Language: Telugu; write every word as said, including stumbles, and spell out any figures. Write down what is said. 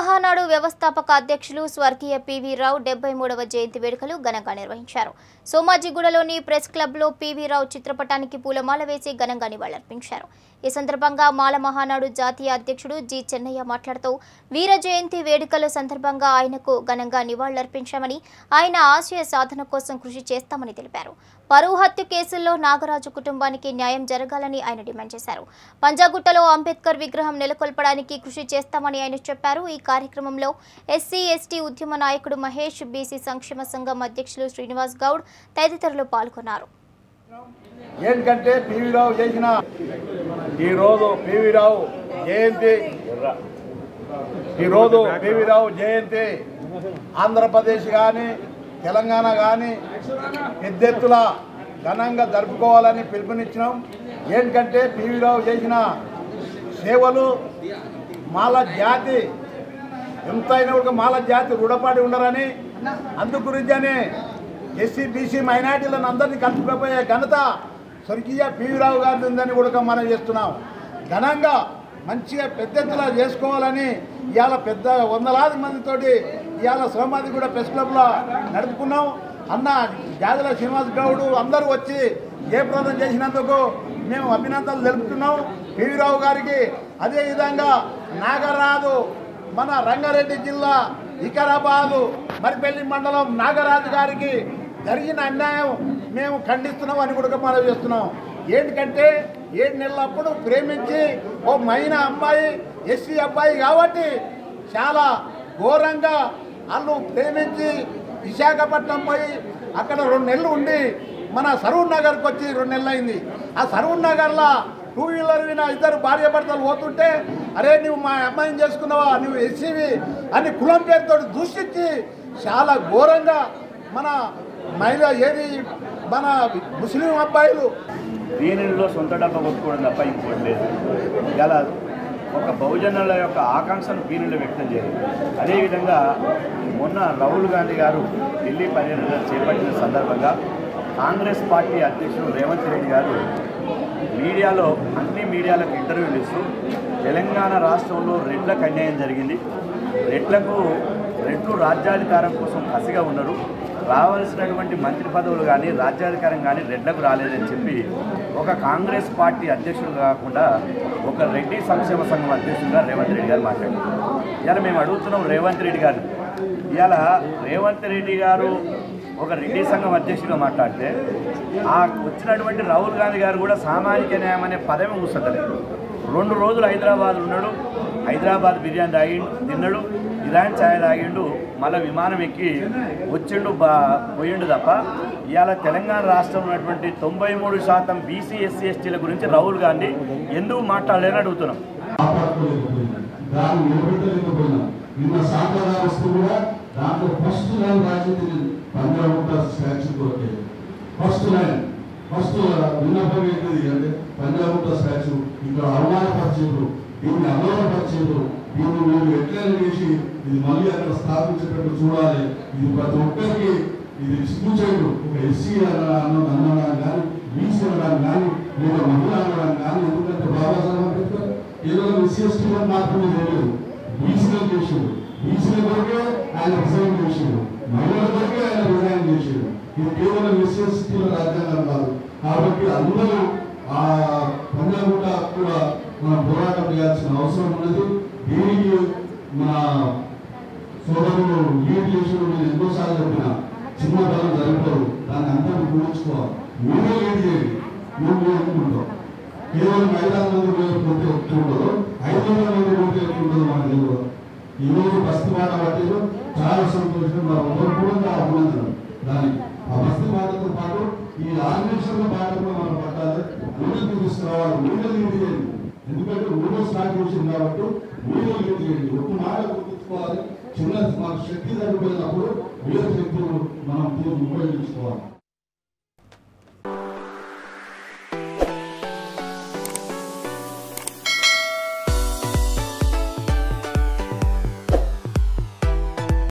మహానాడు వ్యవస్థాపక అధ్యక్షులు స్వర్గీయ పీవి రావు డెబ్బై మూడవ జయంతి వేడుకలు ఘనంగా నిర్వహించారు. సోమాజిగూడలోని ప్రెస్ క్లబ్ లో పీవి రావు చిత్రపటానికి పూలమాల వేసి ఘనంగా నివాళులర్పించారు. ఈ సందర్భంగా మాల మహానాడు జాతీయ అధ్యక్షుడు జి చెన్నయ్య మాట్లాడుతూ వీర జయంతి వేడుకల సందర్భంగా ఆయనకు ఘనంగా నివాళులర్పించామని, ఆయన ఆశయ సాధన కోసం కృషి చేస్తామని తెలిపారు. పరువు హత్య కేసుల్లో నాగరాజ్ కుటుంబానికి న్యాయం జరగాలని ఆయన డిమాండ్ చేశారు. పంజాగుట్టలో అంబేద్కర్ విగ్రహం నెలకొల్పడానికి కృషి చేస్తామని ఆయన చెప్పారు. ఈ కార్యక్రమంలో ఎస్సీ ఎస్టీ ఉద్యమ నాయకుడు మహేష్, బీసీ సంక్షేమ సంఘం అధ్యక్షులు శ్రీనివాస్ గౌడ్ తదితరులు పాల్గొన్నారు. ఏంటంటే పీవి రావు చేసిన ఈ రోజు పీవి రావు జయంతి ఈ రోజు పీవి రావు జయంతి ఆంధ్రప్రదేశ్ కానీ తెలంగాణ కానీ పెద్ద ఎత్తున ఘనంగా జరుపుకోవాలని పిలుపునిచ్చినాం. ఏంటంటే పీవి రావు చేసిన సేవలు మాల జాతి ఎంతైనా ఒక మాల జాతి రుణపడి ఉండరని, అందు గురించి అని ఎస్సీ బీసీ మైనార్టీలను అందరినీ కలుపుకపోయే ఘనత స్వర్గీయ పీవి రావు గారిని ఉందని కూడా మనం చేస్తున్నాం. ఘనంగా మంచిగా పెద్ద ఎత్తున చేసుకోవాలని ఇవాళ పెద్ద వందలాది మందితోటి ఇవాళ సోమాది కూడా ప్రెస్ క్లబ్లో నడుపుకున్నాం. అన్న జాదుల శ్రీనివాస్ గౌడ్ అందరూ వచ్చి జయప్రదం చేసినందుకు మేము అభినందనలు తెలుపుతున్నాం పీవి రావు గారికి. అదేవిధంగా నాగరాజు మన రంగారెడ్డి జిల్లా వికారాబాదు మరిపల్లి మండలం నాగరాజు గారికి జరిగిన అన్యాయం మేము ఖండిస్తున్నాం అని కూడా మనం చేస్తున్నాం. ఏంటంటే ఏడు నెలలప్పుడు ప్రేమించి ఓ మైన అమ్మాయి, ఎస్సీ అబ్బాయి కాబట్టి చాలా ఘోరంగా వాళ్ళు ప్రేమించి విశాఖపట్నం పోయి అక్కడ రెండు నెలలు ఉండి మన సరూర్ నగర్కి వచ్చి రెండు నెలలు అయింది. ఆ సరూర్ నగర్లో టూ వీలర్ మీద ఇద్దరు భార్య భర్తలు పోతుంటే, అరే నువ్వు మా అమ్మాయిని చేసుకున్నావా, నువ్వు ఎస్సీవి అని కులం పేరుతో దూషించి చాలా ఘోరంగా మన మహిళ ఏది మన ముస్లిం అబ్బాయిలు దీనిలో సొంత డబ్బా కొట్టుకోవడం తప్ప ఇంకోటి లేదు. ఇలా ఒక బహుజనుల యొక్క ఆకాంక్షను వీరిలో వ్యక్తం చేయాలి. అదేవిధంగా మొన్న రాహుల్ గాంధీ గారు ఢిల్లీ పర్యటన చేపట్టిన సందర్భంగా కాంగ్రెస్ పార్టీ అధ్యక్షుడు రేవంత్ రెడ్డి గారు మీడియాలో అన్ని మీడియాలకు ఇంటర్వ్యూలు ఇస్తూ తెలంగాణ రాష్ట్రంలో రెడ్లకు అన్యాయం జరిగింది, రెడ్లకు రెడ్లు రాజ్యాధికారం కోసం కసిగా ఉన్నారు, రావాల్సినటువంటి మంత్రి పదవులు కానీ రాజ్యాధికారం కానీ రెడ్లకు రాలేదని చెప్పి ఒక కాంగ్రెస్ పార్టీ అధ్యక్షుడు కాకుండా ఒక రెడ్డి సంక్షేమ సంఘం అధ్యక్షుడుగా రేవంత్ రెడ్డి గారు మాట్లాడారు. ఇలా మేము అడుగుతున్నాం రేవంత్ రెడ్డి గారు, ఇలా రేవంత్ రెడ్డి గారు ఒక రెడ్డి సంఘం అధ్యక్షుడిగా మాట్లాడితే ఆ వచ్చినటువంటి రాహుల్ గాంధీ గారు కూడా సామాజిక న్యాయం అనే పదవి కూర్చోలేదు. రెండు రోజులు హైదరాబాద్ ఉన్నాడు, హైదరాబాద్ బిర్యానీ తాగి తిన్నాడు, ఇరాన్ ఛాయ్ తాగిండు, మళ్ళీ విమానం ఎక్కి వచ్చిండు బా పోయిండు తప్ప ఇవాళ తెలంగాణ రాష్ట్రంలో ఉన్నటువంటి తొంభై మూడు శాతం బీసీ ఎస్సీ ఎస్టీల గురించి రాహుల్ గాంధీ ఎందుకు మాట్లాడలేని అడుగుతున్నాం. ఫస్ట్ విన్నపం ఏంటిది అంటే పంజాగుట్ట స్టాచ్యూ ఇక్కడ అవమానపరిచేరు, దీన్ని అమలపరిచేరు, దీన్ని మేము ఎట్లైనా చేసి ఇది మళ్ళీ అక్కడ స్థాపించేటట్టు చూడాలి. ఇది ప్రతి ఒక్కరికి ఇది సూచనలు, ఒక ఎస్సీ అన్న అనడం కానీ, బీసీ అనడం కానీ, లేదా మహిళ అనడం కానీ, ఎందుకంటే బాబాసాహెబ్ అంబేద్కర్ కేవలం ఎస్సీ ఎస్టీ మాత్రమే తెలియదు, బీసీలో చేసాడు, బీసీల కొరకే ఆయన రిజైన్ చేసాడు, మహిళల కొరకే ఆయన రిజైన్ చేసాడు. ఇది కేవలం ఎస్సీ ఎస్టీల రాజ్యాంగం కాదు. కాబట్టి అందరూ ఆ పంజాగుట్ట కూడా మనం పోరాటం చేయాల్సిన అవసరం ఉన్నది. దీనికి మన సోదరులు లీడ్ చేసిన నేను ఎన్నోసార్లు చెప్పిన చిన్నతనం జరగలేదు, దాన్ని అందరూ గుర్తుంచుకోవాలి. మీరే లీడ్ చేయండి, మేము లేకుంటాం. కేవలం ఐదు వందల మంది లేకపోతే ఎక్కువ ఉండదు, ఐదు వందల మంది పోతే ఎక్కువ ఉండదు మన తెలుగు. ఈరోజు బస్తు మాట వాటిలో చాలా సంతోషం, మన ఒకరు కూడా అభినందనం. దానికి ఆ బస్తు మాటతో పాటు ఈ ఆన్వేషణ పాటలో మనం పట్టాలి, ఊళ్ళకి తీసుకురావాలి, ఊళ్ళో లీడ్ చేయండి. ఎందుకంటే ఊళ్ళో స్టార్ట్ చేసింది కాబట్టి ఊళ్ళో లీడ్ చేయండి. ఒక మాట గుర్తుంచుకోవాలి, చిన్న మన శక్తి తగ్గిపోయినప్పుడు వీళ్ళ శక్తులు మనం ఉపయోగించుకోవాలి.